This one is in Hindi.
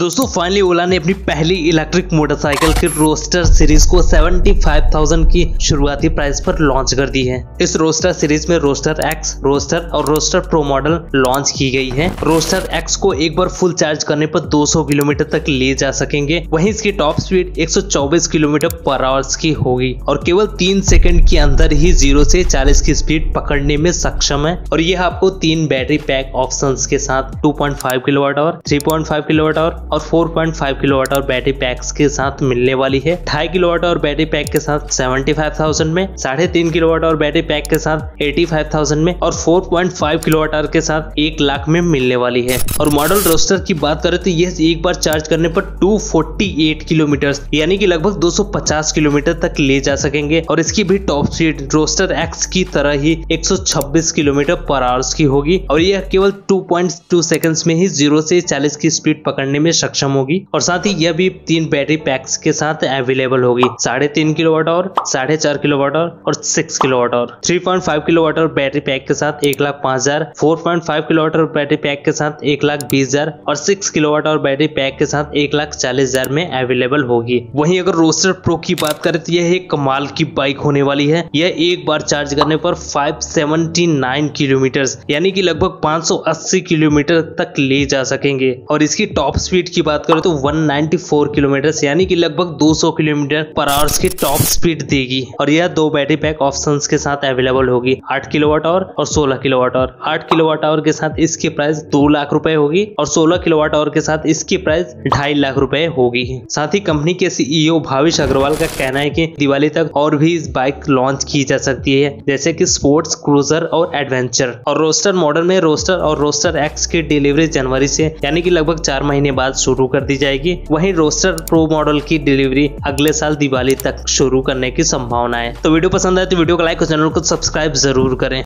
दोस्तों फाइनली ओला ने अपनी पहली इलेक्ट्रिक मोटरसाइकिल की रोस्टर सीरीज को 75,000 की शुरुआती प्राइस पर लॉन्च कर दी है। इस रोस्टर सीरीज में रोस्टर एक्स, रोस्टर और रोस्टर प्रो मॉडल लॉन्च की गई है। रोस्टर एक्स को एक बार फुल चार्ज करने पर 200 किलोमीटर तक ले जा सकेंगे। वहीं इसकी top speed 124 kilometre per hours की होगी और केवल 3 सेकंड के अंदर ही 0 से 40 की स्पीड पकड़ने में सक्षम है। और यह आपको 3 बैटरी पैक ऑप्शन के साथ 2.5 किलोवाट आवर, 3.5 किलोवाट आवर और 4.5 किलोवाट आवर बैटरी पैक्स के साथ मिलने वाली है। 2.5 किलोवाट आवर बैटरी पैक के साथ 75,000 में, 3.5 किलोवाट आवर बैटरी पैक के साथ 85,000 में और 4.5 किलोवाट आवर के साथ 1 लाख में मिलने वाली है। और मॉडल रोस्टर की बात करें तो यह एक बार चार्ज करने पर 248 किलोमीटर यानी कि लगभग 250 किलोमीटर तक ले जा सकेंगे। और इसकी भी टॉप स्पीड रोस्टर एक्स की तरह ही 126 किलोमीटर पर आवर्स की होगी और यह केवल 2.2 सेकंड्स में ही 0 से 40 की स्पीड पकड़ने में सक्षम होगी। और साथ ही यह भी 3 बैटरी पैक्स के साथ अवेलेबल होगी, 3.5 किलोवाट आवर, 4.5 किलोवाट आवर और 6 kilowatt hour. 3.5 kilowatt hour battery pack के साथ 1,05,000, 4.5 किलोवाट आवर बैटरी पैक के साथ 1,20,000 और 6 किलोवाट आवर बैटरी पैक के साथ 1,40,000 में अवेलेबल होगी। वहीं अगर रोस्टर प्रो की बात करें तो यह एक कमाल की बाइक होने वाली है। यह एक बार चार्ज करने पर 579 किलोमीटर यानी कि लगभग 580 किलोमीटर तक ले जा सकेंगे। और इसकी टॉप स्पीड की बात करें तो 194 किलोमीटर यानी कि लगभग 200 किलोमीटर पर आवर्स की टॉप स्पीड देगी। और यह 2 बैटरी पैक ऑप्शंस के साथ अवेलेबल होगी, 8 किलोवाट आवर और 16 किलोवाट आवर। 8 किलोवाट आवर के साथ इसकी प्राइस 2 लाख रुपए होगी और 16 किलोवाट आवर के साथ इसकी प्राइस 2.5 लाख रुपए होगी। साथ ही कंपनी के CEO भाविश अग्रवाल का कहना है कि दिवाली तक और भी इस बाइक लॉन्च की जा सकती है, जैसे की स्पोर्ट्स, क्रूजर और एडवेंचर। और रोस्टर मॉडल में रोस्टर और रोस्टर एक्स की डिलीवरी जनवरी से यानी कि लगभग 4 महीने बाद शुरू कर दी जाएगी। वहीं रोस्टर प्रो मॉडल की डिलीवरी अगले साल दिवाली तक शुरू करने की संभावना है। तो वीडियो पसंद आए तो वीडियो को लाइक और चैनल को सब्सक्राइब जरूर करें।